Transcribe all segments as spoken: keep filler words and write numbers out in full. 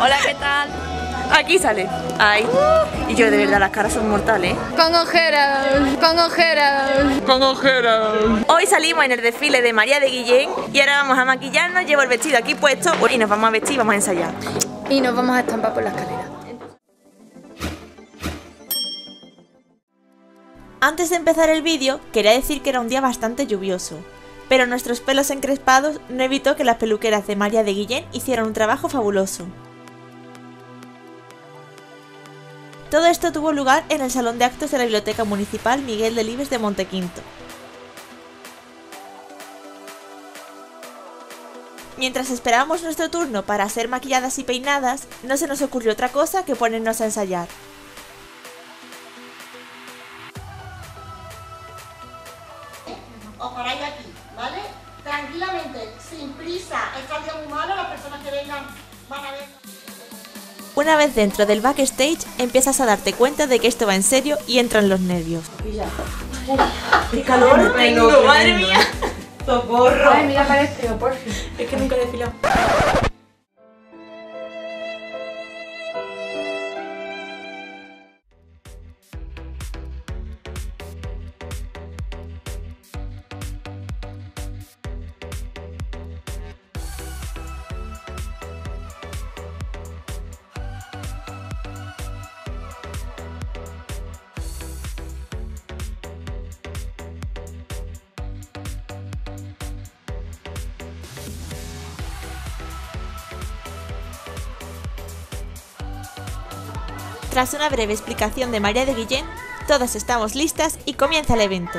Hola, ¿qué tal? Aquí sale. Ay. Y yo de verdad, las caras son mortales. Con ojeras, con ojeras, con ojeras. Hoy salimos en el desfile de María de Guillén y ahora vamos a maquillarnos. Llevo el vestido aquí puesto y nos vamos a vestir y vamos a ensayar. Y nos vamos a estampar por la escalera. Antes de empezar el vídeo, quería decir que era un día bastante lluvioso, pero nuestros pelos encrespados no evitó que las peluqueras de María de Guillén hicieran un trabajo fabuloso. Todo esto tuvo lugar en el Salón de Actos de la Biblioteca Municipal Miguel Delibes de Montequinto. Mientras esperábamos nuestro turno para ser maquilladas y peinadas, no se nos ocurrió otra cosa que ponernos a ensayar. Os paráis aquí, ¿vale? Tranquilamente, sin prisa. Está el día muy malo, las personas que vengan van a ver. Una vez dentro del backstage, empiezas a darte cuenta de que esto va en serio y entran los nervios. ¡Qué calor tengo! ¡Madre mía! ¡Socorro! ¡Ay, mira, parece! ¡Por fin! Es que nunca he desfilado. Tras una breve explicación de María de Guillén, todas estamos listas y comienza el evento.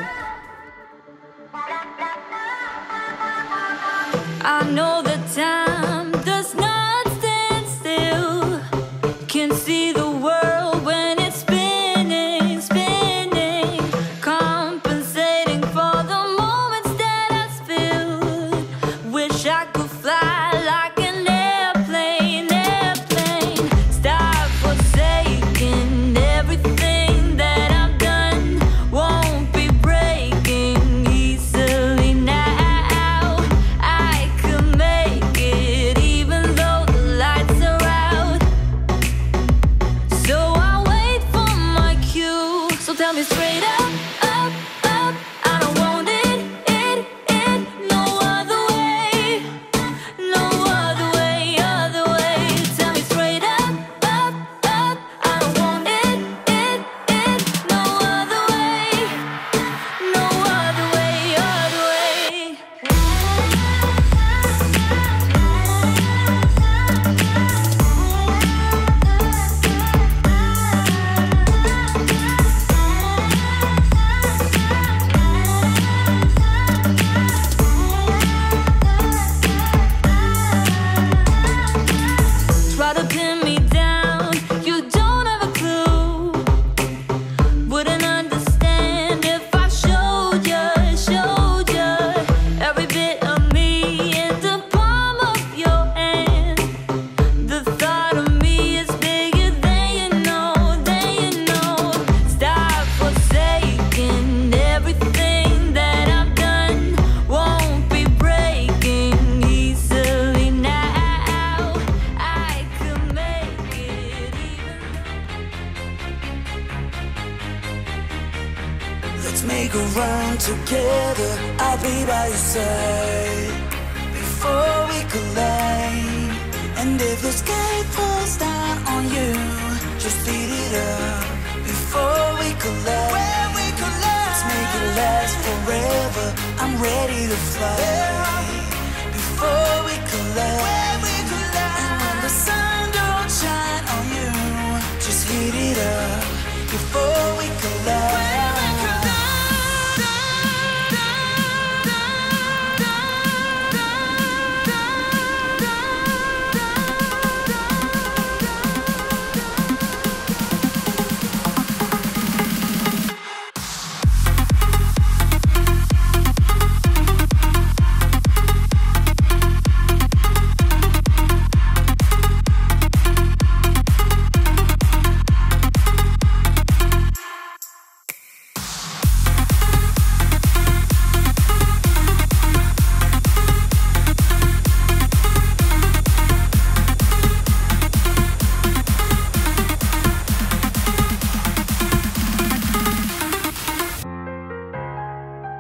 Make a run together, I'll be by your side before we collide. And if the sky falls down on you, just beat it up before we collide. When we collide, let's make it last forever. I'm ready to fly before we collide. When we collide, and when the sun don't shine on you, just heat it up before we collide.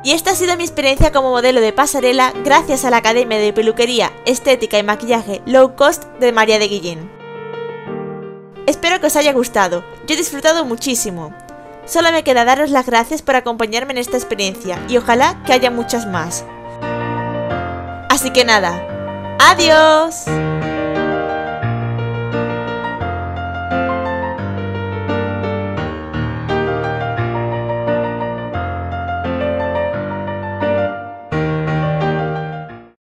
Y esta ha sido mi experiencia como modelo de pasarela gracias a la Academia de Peluquería, Estética y Maquillaje Low Cost de María de Guillén. Espero que os haya gustado, yo he disfrutado muchísimo. Solo me queda daros las gracias por acompañarme en esta experiencia y ojalá que haya muchas más. Así que nada, ¡adiós!